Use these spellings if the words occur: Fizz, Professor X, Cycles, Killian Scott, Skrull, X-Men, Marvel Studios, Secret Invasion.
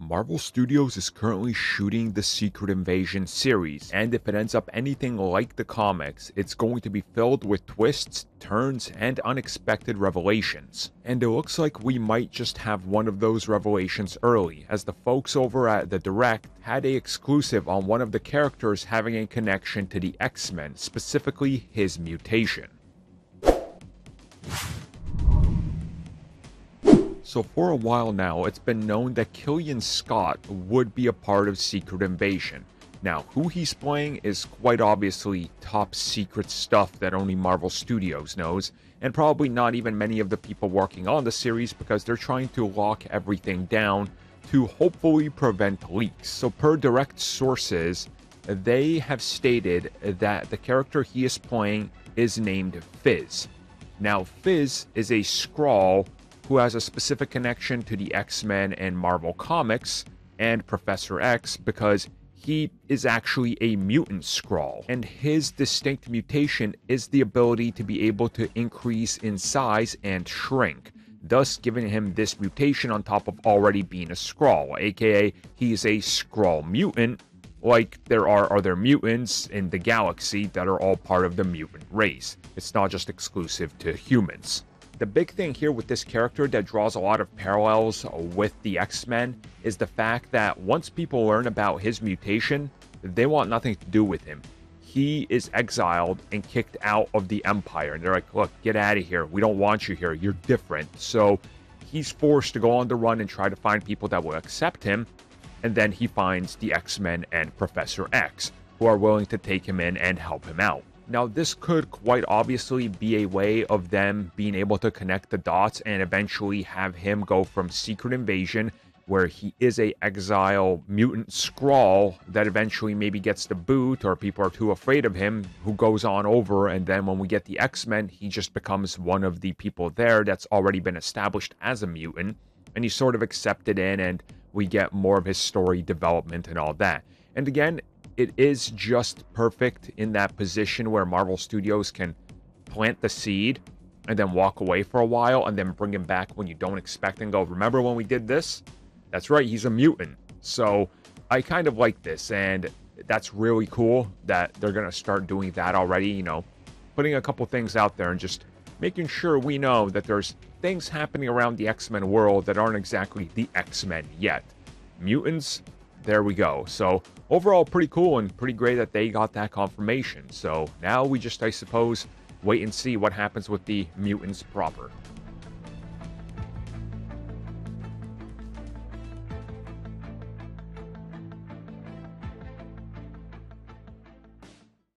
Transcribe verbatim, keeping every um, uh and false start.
Marvel Studios is currently shooting the Secret Invasion series, and if it ends up anything like the comics, it's going to be filled with twists, turns, and unexpected revelations. And it looks like we might just have one of those revelations early, as the folks over at The Direct had a exclusive on one of the characters having a connection to the X-Men, specifically his mutation. So for a while now, it's been known that Killian Scott would be a part of Secret Invasion. Now, who he's playing is quite obviously top secret stuff that only Marvel Studios knows, and probably not even many of the people working on the series because they're trying to lock everything down to hopefully prevent leaks. So per direct sources, they have stated that the character he is playing is named Fizz. Now, Fizz is a Skrull who has a specific connection to the X-Men and Marvel Comics and Professor X because he is actually a mutant Skrull, and his distinct mutation is the ability to be able to increase in size and shrink, thus giving him this mutation on top of already being a Skrull, aka he is a Skrull mutant, like there are other mutants in the galaxy that are all part of the mutant race. It's not just exclusive to humans. The big thing here with this character that draws a lot of parallels with the X-Men is the fact that once people learn about his mutation, they want nothing to do with him. He is exiled and kicked out of the Empire. And they're like, look, get out of here. We don't want you here. You're different. So he's forced to go on the run and try to find people that will accept him. And then he finds the X-Men and Professor X, who are willing to take him in and help him out. Now, this could quite obviously be a way of them being able to connect the dots and eventually have him go from Secret Invasion, where he is a exile mutant Skrull that eventually maybe gets the boot or people are too afraid of him, who goes on over, and then when we get the X-Men, he just becomes one of the people there that's already been established as a mutant, and he's sort of accepted in, and we get more of his story development and all that. And again, it is just perfect in that position where Marvel Studios can plant the seed and then walk away for a while and then bring him back when you don't expect and go, remember when we did this? That's right, he's a mutant. So I kind of like this, and that's really cool that they're going to start doing that already, you know, putting a couple things out there and just making sure we know that there's things happening around the X-Men world that aren't exactly the X-Men yet. Mutants, there we go. So overall, pretty cool and pretty great that they got that confirmation. So now we just, I suppose, wait and see what happens with the mutants proper.